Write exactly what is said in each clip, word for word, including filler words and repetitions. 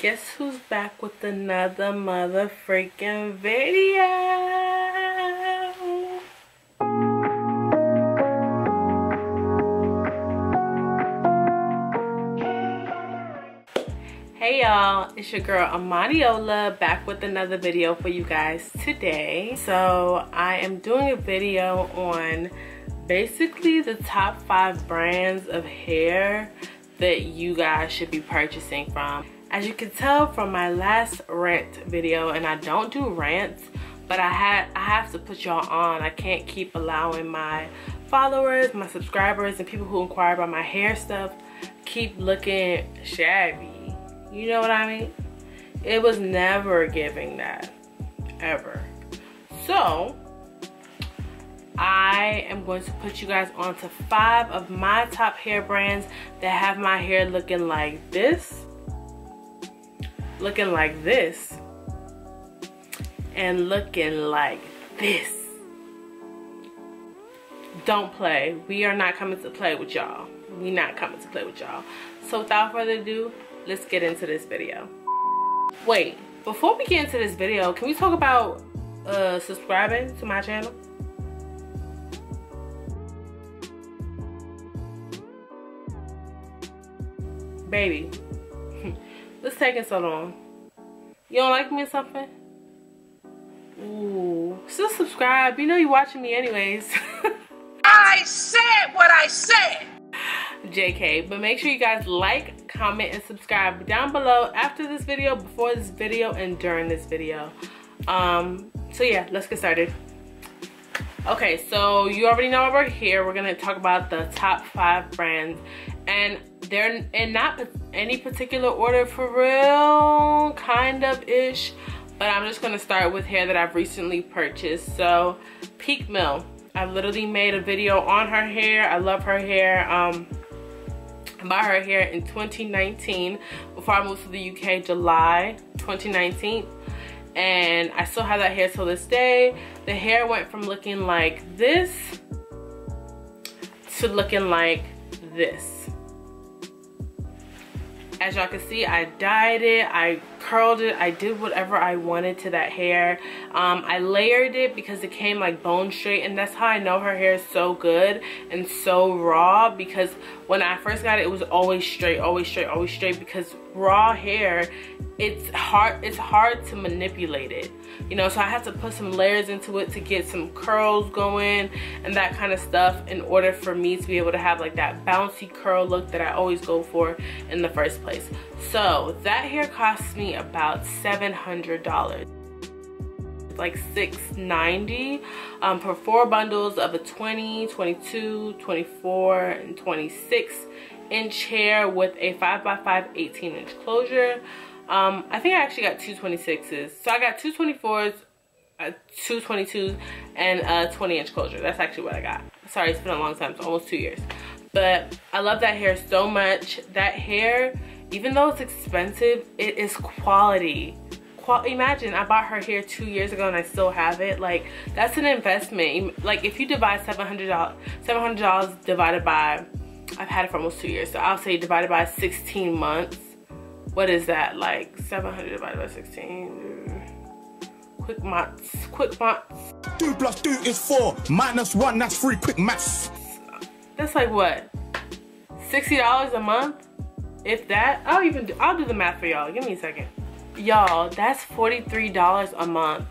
Guess who's back with another mother freaking video? Hey y'all, it's your girl Omoniola back with another video for you guys today. So I am doing a video on basically the top five brands of hair that you guys should be purchasing from. As you can tell from my last rant video, and I don't do rants, but I had I have to put y'all on. I can't keep allowing my followers, my subscribers, and people who inquire about my hair stuff keep looking shabby. You know what I mean? It was never giving that, ever. So I am going to put you guys on to five of my top hair brands that have my hair looking like this. Looking like this and looking like this. Don't play. We are not coming to play with y'all. We not coming to play with y'all. So without further ado, let's get into this video. Wait, before we get into this video, can we talk about uh, subscribing to my channel? Baby. What's taking so long? You don't like me or something? Ooh, still subscribe. You know you're watching me anyways. I said what I said. J K, but make sure you guys like, comment, and subscribe down below after this video, before this video, and during this video. Um, so yeah, let's get started. Okay, so you already know why we're here. We're gonna talk about the top five brands, and they're in not any particular order for real, kind of ish, but I'm just gonna start with hair that I've recently purchased. So Peak Mill, I literally made a video on her hair. I love her hair. Um, I bought her hair in twenty nineteen before I moved to the U K, July twenty nineteen, and I still have that hair till this day. The hair went from looking like this to looking like this. As y'all can see, I dyed it, I curled it, I did whatever I wanted to that hair. Um, I layered it because it came like bone straight, and that's how I know her hair is so good and so raw, because when I first got it, it was always straight, always straight, always straight, because raw hair, it's hard, it's hard to manipulate it. You know, so I have to put some layers into it to get some curls going and that kind of stuff in order for me to be able to have like that bouncy curl look that I always go for in the first place. So that hair cost me about seven hundred dollars, like six ninety, um, for four bundles of a twenty, twenty-two, twenty-four, and twenty-six inch hair with a five by five eighteen inch closure. Um, I think I actually got two twenty-sixes. So I got two twenty-fours, uh, two twenty-twos, and a twenty inch closure. That's actually what I got. Sorry, it's been a long time. It's almost two years. But I love that hair so much. That hair, even though it's expensive, it is quality. Qual- Imagine, I bought her hair two years ago and I still have it. Like, that's an investment. Like, if you divide seven hundred dollars, seven hundred dollars divided by, I've had it for almost two years. So I'll say divided by sixteen months. What is that, like seven hundred divided by sixteen? Quick maths, quick maths. Two plus two is four, minus one, that's three, quick maths. That's like what, sixty dollars a month? If that, I'll even, do, I'll do the math for y'all, give me a second. Y'all, that's forty-three dollars a month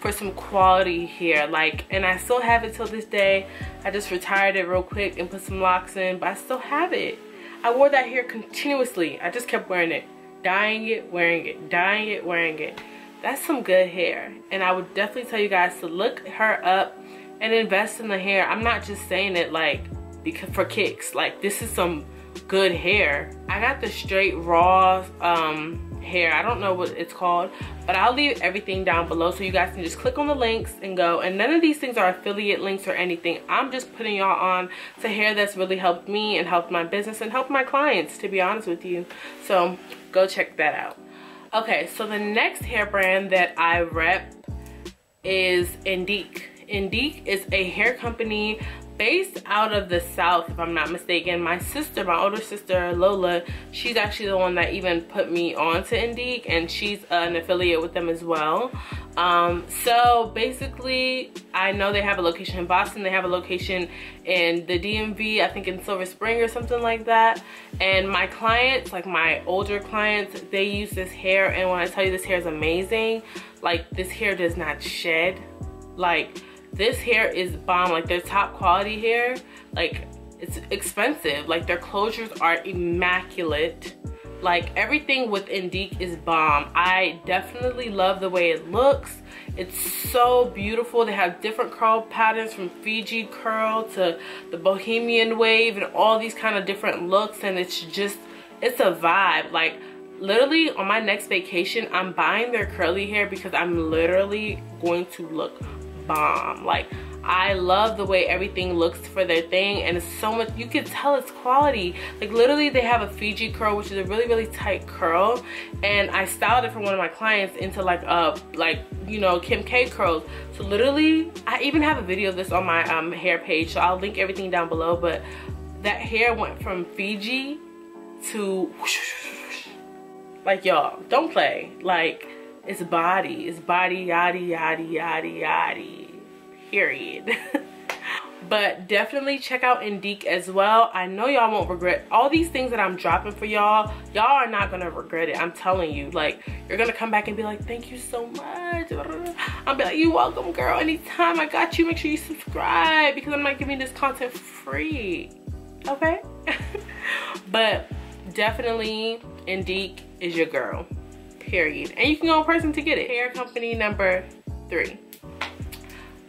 for some quality hair. Like, and I still have it till this day. I just retired it real quick and put some locks in, but I still have it. I wore that hair continuously. I just kept wearing it, dyeing it, wearing it, dyeing it, wearing it. That's some good hair. And I would definitely tell you guys to look her up and invest in the hair. I'm not just saying it like because for kicks. Like, this is some good hair. I got the straight raw um, hair. I don't know what it's called, but I'll leave everything down below so you guys can just click on the links and go. And none of these things are affiliate links or anything. I'm just putting y'all on to hair that's really helped me and helped my business and helped my clients, to be honest with you. So go check that out. Okay, so the next hair brand that I rep is Indique. Indique is a hair company based out of the South, if I'm not mistaken. My sister, my older sister, Lola, she's actually the one that even put me on to Indique, and she's an affiliate with them as well. Um, so basically, I know they have a location in Boston, they have a location in the D M V, I think in Silver Spring or something like that. And my clients, like my older clients, they use this hair, and when I tell you this hair is amazing, like this hair does not shed. Like, this hair is bomb. Like, their top quality hair, like, it's expensive. Like, their closures are immaculate. Like, everything with Indique is bomb. I definitely love the way it looks. It's so beautiful. They have different curl patterns, from Fiji curl to the Bohemian wave and all these kind of different looks, and it's just, it's a vibe. Like, literally on my next vacation, I'm buying their curly hair because I'm literally going to look bomb. Like, I love the way everything looks for their thing, and it's so much, you can tell it's quality. Like, literally they have a Fiji curl, which is a really really tight curl, and I styled it for one of my clients into like a, like, you know, Kim K curls. So literally, I even have a video of this on my um, hair page, so I'll link everything down below. But that hair went from Fiji to whoosh, like, y'all don't play. Like, it's body, it's body, yaddy, yaddy, yaddy, yaddy, period. But definitely check out Indique as well. I know y'all won't regret all these things that I'm dropping for y'all. Y'all are not gonna regret it, I'm telling you. Like, you're gonna come back and be like, thank you so much. I'll be like, you're welcome, girl, anytime, I got you. Make sure you subscribe, because I'm not giving this content free, okay? But definitely, Indique is your girl. Period. And you can go in person to get it. Hair company number three.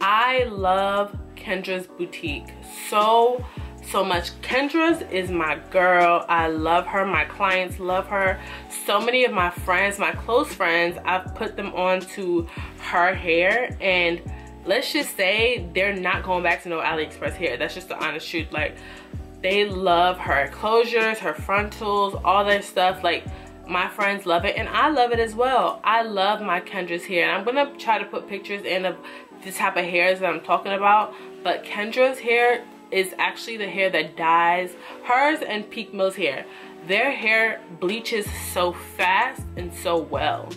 I love Kendra's boutique so, so much. Kendra's is my girl. I love her. My clients love her. So many of my friends, my close friends, I've put them on to her hair, and let's just say they're not going back to no AliExpress hair. That's just the honest truth. Like, they love her closures, her frontals, all that stuff. Like, my friends love it, and I love it as well. I love my Kendra's hair, and I'm gonna try to put pictures in of this type of hairs that I'm talking about. But Kendra's hair is actually the hair that dyes. Hers and Peak Mill's hair, their hair bleaches so fast and so well,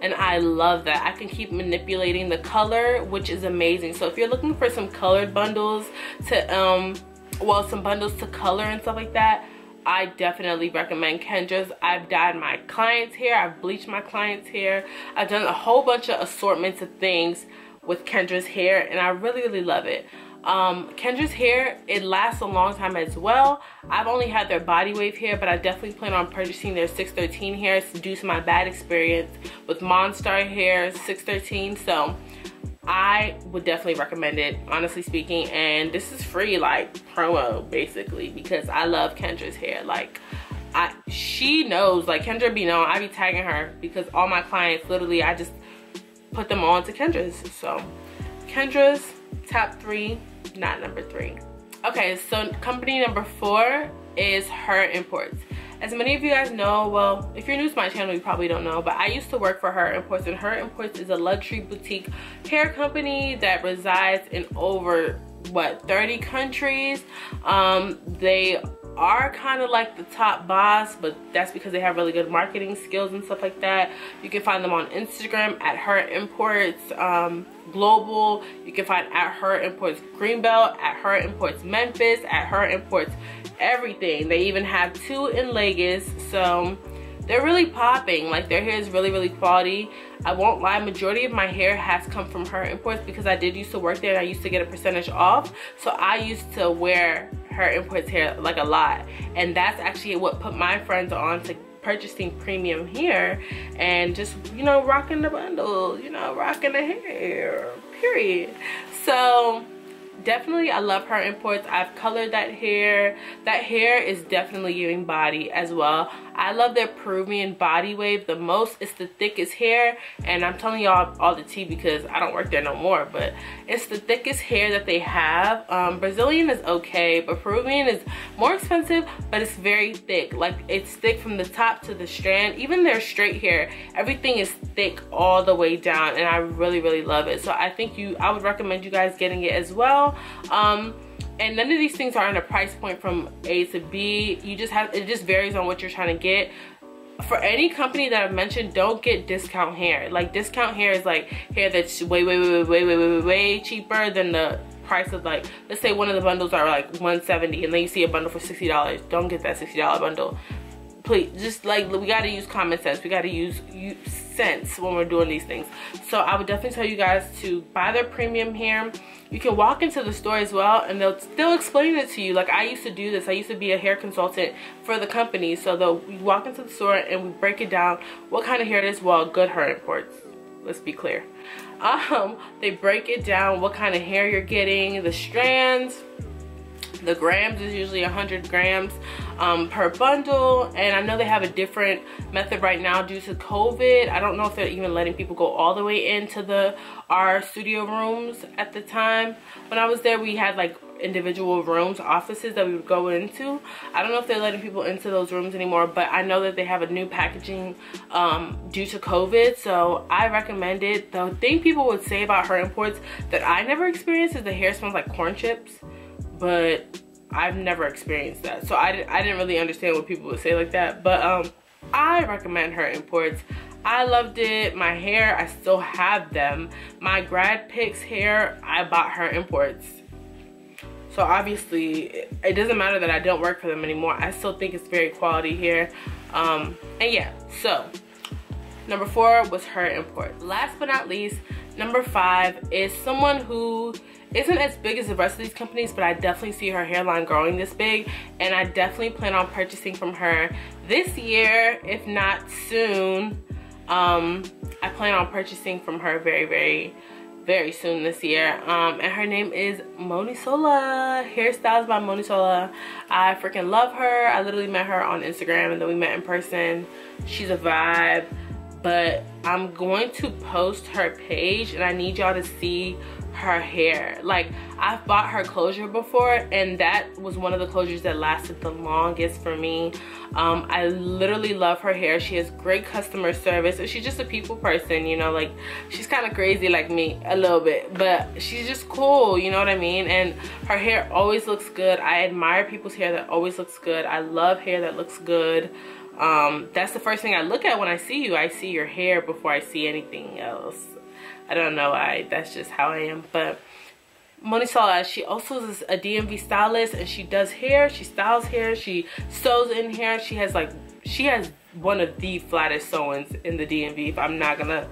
and I love that. I can keep manipulating the color, which is amazing. So if you're looking for some colored bundles to um well some bundles to color and stuff like that, I definitely recommend Kendra's. I've dyed my clients' hair, I've bleached my clients' hair, I've done a whole bunch of assortments of things with Kendra's hair, and I really really love it. um, Kendra's hair, it lasts a long time as well. I've only had their body wave hair, but I definitely plan on purchasing their six thirteen hairs due to my bad experience with Monstar hair six thirteen. So I would definitely recommend it, honestly speaking. And this is free, like, promo basically, because I love Kendra's hair. Like, I she knows, like, Kendra be known, I be tagging her, because all my clients, literally, I just put them on to Kendra's. So Kendra's, top three, not number three. Okay, so company number four is Her Imports. As many of you guys know, well, if you're new to my channel, you probably don't know, but I used to work for Her Imports, and Her Imports is a luxury boutique hair company that resides in over, what, thirty countries. Um, they are kind of like the top boss, but that's because they have really good marketing skills and stuff like that. You can find them on Instagram at Her Imports um, Global. You can find at Her Imports Greenbelt, at Her Imports Memphis, at Her Imports everything. They even have two in Lagos, so they're really popping. Like, their hair is really really quality. I won't lie, majority of my hair has come from Her Imports, because I did used to work there and I used to get a percentage off, so I used to wear Her Imports hair like a lot, and that's actually what put my friends on to purchasing premium hair, and just, you know, rocking the bundle, you know, rocking the hair, period. So definitely, I love Her Imports. I've colored that hair. That hair is definitely giving body as well. I love their Peruvian body wave the most. It's the thickest hair, and I'm telling y'all all the tea because I don't work there no more, but it's the thickest hair that they have. Um, Brazilian is okay, but Peruvian is more expensive, but it's very thick. Like, it's thick from the top to the strand. Even their straight hair, everything is thick all the way down, and I really really love it. So I think you I would recommend you guys getting it as well. Um, And none of these things are in a price point from A to B. You just have, it just varies on what you're trying to get. For any company that I've mentioned, don't get discount hair. Like, discount hair is like hair that's way, way, way, way, way, way, way cheaper than the price of, like, let's say one of the bundles are like one seventy, and then you see a bundle for sixty dollars. Don't get that sixty dollar bundle. Please, just like, we gotta use common sense. We gotta use sense when we're doing these things. So I would definitely tell you guys to buy their premium hair. You can walk into the store as well, and they'll still explain it to you. Like, I used to do this. I used to be a hair consultant for the company. So they'll we walk into the store and we break it down. What kind of hair it is? Well, good Her Imports. Let's be clear. Um, they break it down. What kind of hair you're getting? The strands. The grams is usually one hundred grams um, per bundle, and I know they have a different method right now due to COVID. I don't know if they're even letting people go all the way into the our studio rooms. At the time when I was there, we had like individual rooms, offices that we would go into. I don't know if they're letting people into those rooms anymore, but I know that they have a new packaging um, due to COVID, so I recommend it. The thing people would say about Her Imports that I never experienced is the hair smells like corn chips. But I've never experienced that. So I, did, I didn't really understand what people would say like that. But um, I recommend Her Imports. I loved it. My hair, I still have them. My grad picks hair, I bought Her Imports. So obviously, it doesn't matter that I don't work for them anymore. I still think it's very quality hair. Um, and yeah, so number four was Her Imports. Last but not least, number five is someone who isn't as big as the rest of these companies, but I definitely see her hairline growing this big, and I definitely plan on purchasing from her this year, if not soon. Um, I plan on purchasing from her very, very, very soon this year. Um, and her name is Monisola. Hairstyles by Monisola. I freaking love her. I literally met her on Instagram, and then we met in person. She's a vibe. But I'm going to post her page, and I need y'all to see her hair. Like, I've bought her closure before, and that was one of the closures that lasted the longest for me. um I literally love her hair. She has great customer service, and she's just a people person, you know. Like, she's kind of crazy like me a little bit, but she's just cool, you know what I mean? And her hair always looks good. I admire people's hair that always looks good. I love hair that looks good. Um that's the first thing I look at when I see you. I see your hair before I see anything else. I don't know why, that's just how I am. But Monisola, she also is a D M V stylist, and she does hair, she styles hair, she sews in hair. She has like, she has one of the flattest sewings in the D M V, if I'm not gonna,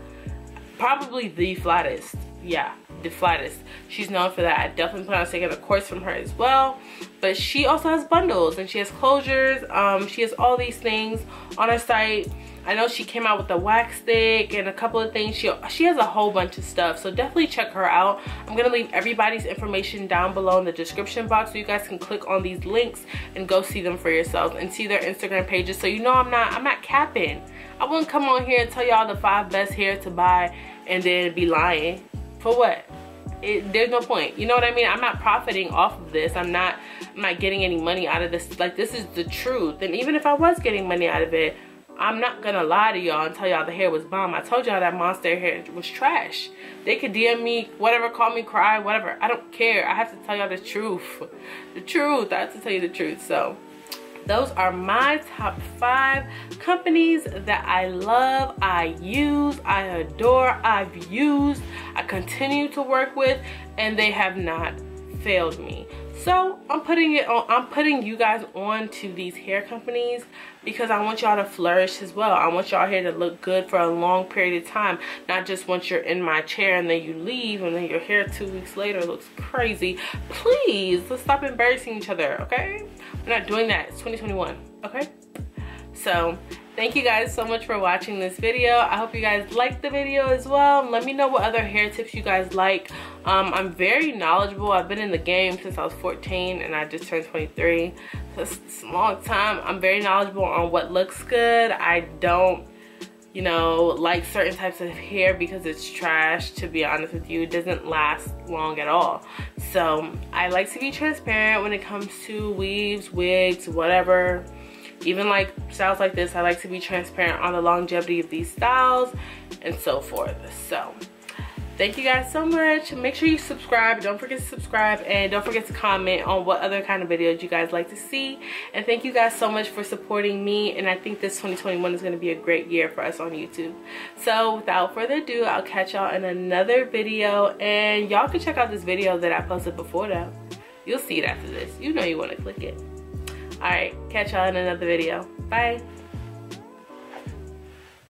probably the flattest, yeah, the flattest. She's known for that. I definitely plan on taking a course from her as well. But she also has bundles, and she has closures. Um, she has all these things on her site. I know she came out with a wax stick and a couple of things. She, she has a whole bunch of stuff, so definitely check her out. I'm going to leave everybody's information down below in the description box, so you guys can click on these links and go see them for yourselves and see their Instagram pages, so you know I'm not, I'm not capping. I wouldn't come on here and tell y'all the five best hair to buy and then be lying. For what? It, there's no point, you know what I mean? I'm not profiting off of this. I'm not, I'm not getting any money out of this. Like, this is the truth. And even if I was getting money out of it, I'm not gonna lie to y'all and tell y'all the hair was bomb. I told y'all that Monstar hair was trash. They could D M me, whatever, call me, cry, whatever. I don't care. I have to tell y'all the truth. The truth. I have to tell you the truth. So those are my top five companies that I love, I use, I adore, I've used, I continue to work with, and they have not failed me. So I'm putting it on, I'm putting you guys on to these hair companies because I want y'all to flourish as well. I want y'all hair to look good for a long period of time, not just once you're in my chair and then you leave and then your hair two weeks later looks crazy. Please, let's stop embarrassing each other, okay? We're not doing that. It's twenty twenty-one, okay? So thank you guys so much for watching this video. I hope you guys liked the video as well. Let me know what other hair tips you guys like. Um, I'm very knowledgeable. I've been in the game since I was fourteen, and I just turned twenty-three. So it's a long time. I'm very knowledgeable on what looks good. I don't, you know, like certain types of hair because it's trash, to be honest with you. It doesn't last long at all. So I like to be transparent when it comes to weaves, wigs, whatever. Even like styles like this, I like to be transparent on the longevity of these styles and so forth. So Thank you guys so much. Make sure you subscribe. Don't forget to subscribe, and don't forget to comment on what other kind of videos you guys like to see. And thank you guys so much for supporting me, and I think this twenty twenty-one is going to be a great year for us on YouTube. So without further ado, I'll catch y'all in another video, and y'all can check out this video that I posted before though. You'll see it after this. You know you want to click it. Alright, catch y'all in another video. Bye.